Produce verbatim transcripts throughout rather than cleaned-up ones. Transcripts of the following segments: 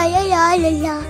ay, ay, ay, ay, ay.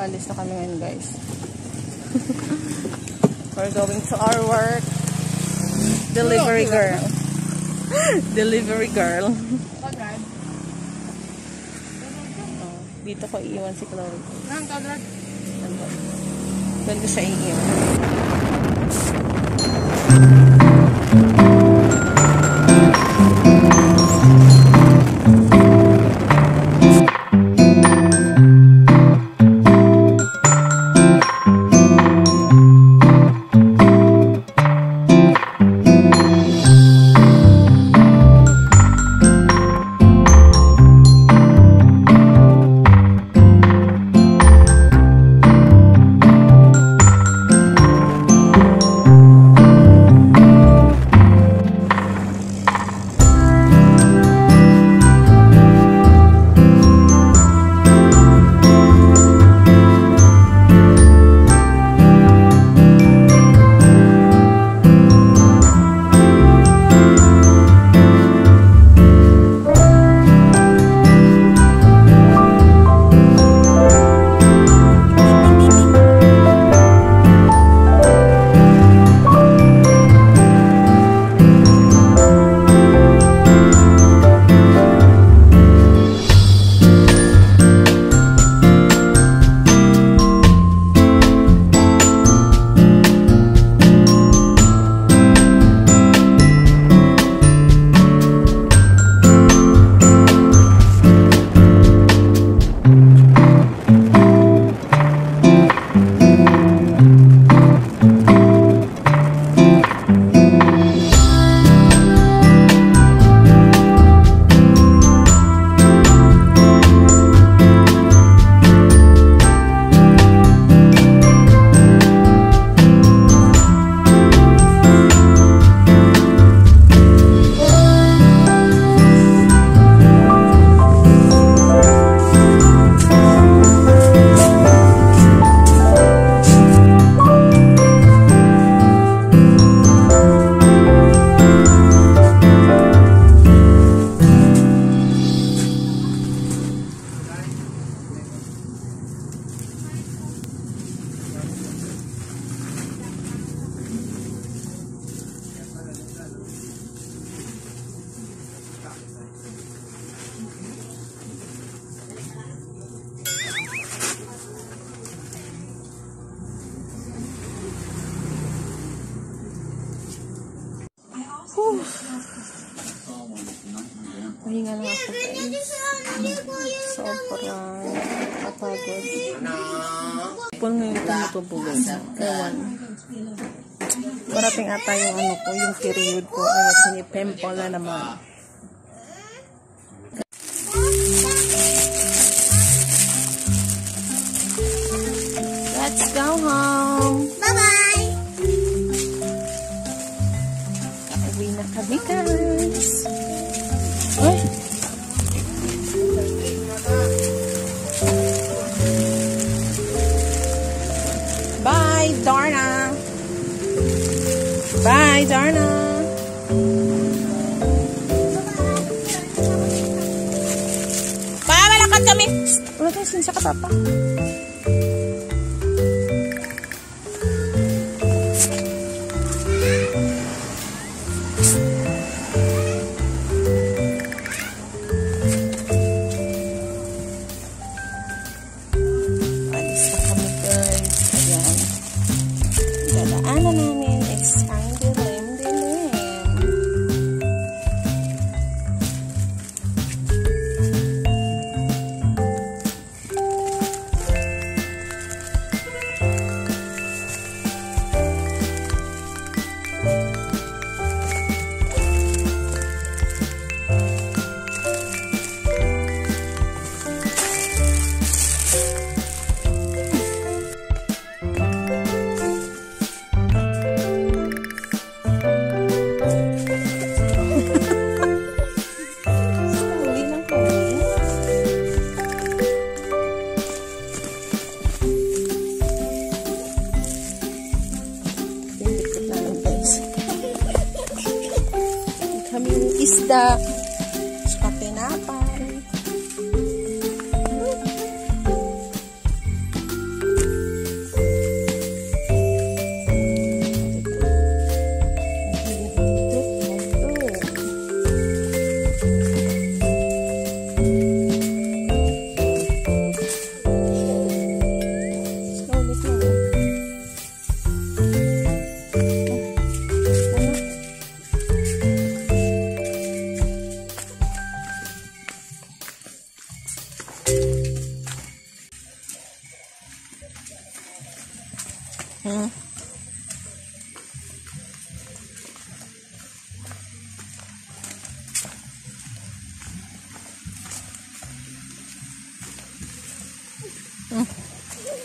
Alis na kami ngayon, guys. We're going to our work. Delivery girl. Delivery girl. Oh, dito ko iiwan si Chloe. Doon ko siya iiwan. Mahinga lang ako, guys. Sobrang kapagod. Pupul ngayon tumutubugan. Ewan. Parating ata yung ano ko, yung period ko. Ayat, sinipimple na naman. Let's go home. Bye-bye. Uwi na kami, guys. Bye, Darna. Bye, Darna. Bye, lakad kami. Wala tayo sinsa ka, papa. Isda, saka tinapay. ¿Eh? Hmm.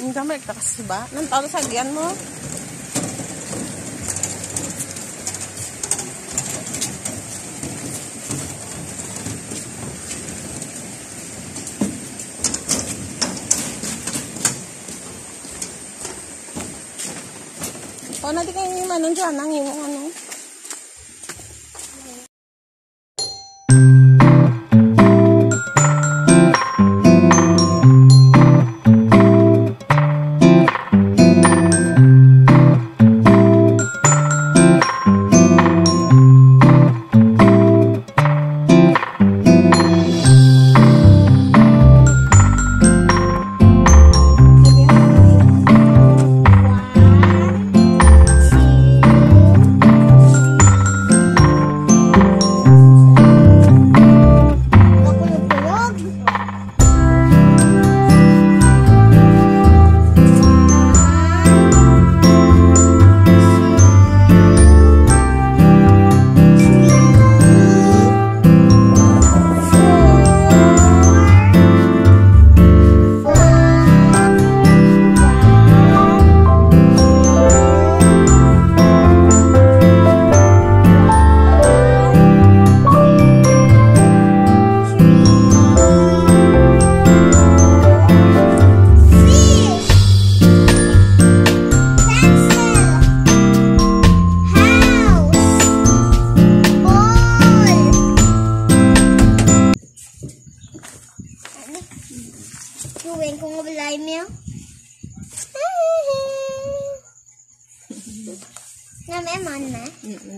Ang dami nagtakas ba? Nang tao sa diyan mo? O, natin kayo yung manong dyan, ang iyong ano.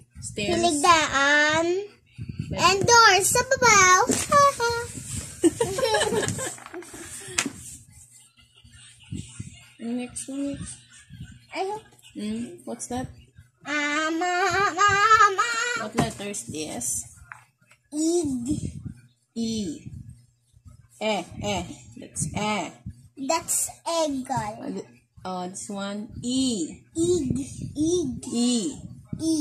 stairs, hiligdaan, and doors sa babaw. Next one. I hope. Mm, what's that? Um, um, um, um. What letters this? E. E. Eh, eh. That's eh. That's eagle. Oh, this one. E. Eeg. Eeg. E. E.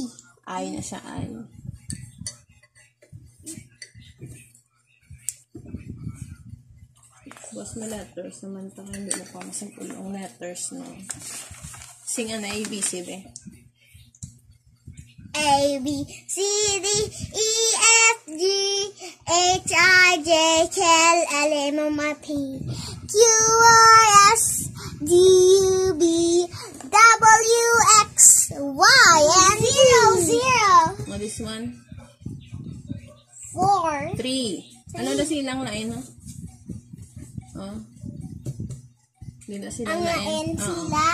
Ay na siya, ay. Boss, may letters naman ito. Hindi mo pa masimple ang letters, no? Sing na A, B, C, B. A, B, C, D, E, F, G, H, I, J, K, L, L, M, M, N, P, Q, R, S, D, U, B, W, X, Y, and zero, zero. What is one? Four. Three. Ano na silang lain, no? Oh. Hindi na silang lain. Ang lain sila?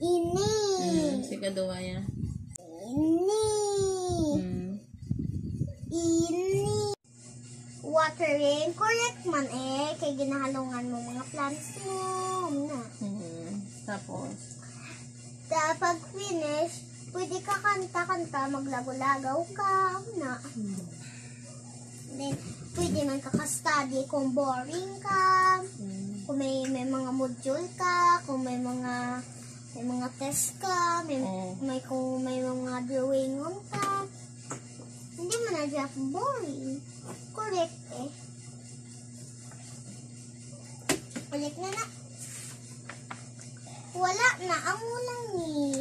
Ini. Sigadawa yan. Ini. Mm. Ini. Watering. Correct man eh. Kaya ginahalungan mo mga plants mo. Na. Mm-hmm. Tapos? Kapag finish, pwede ka kanta-kanta, maglago-lagaw ka. Na. Mm. Then, pwede man kaka-study kung boring ka. Mm. Kung may, may mga module ka. Kung may mga... May mga test ka, may, oh. may, kung may mga drawing room ka. Hindi mo na siya boring. Correct eh. Ulit na na. Wala na, ang ulang ni.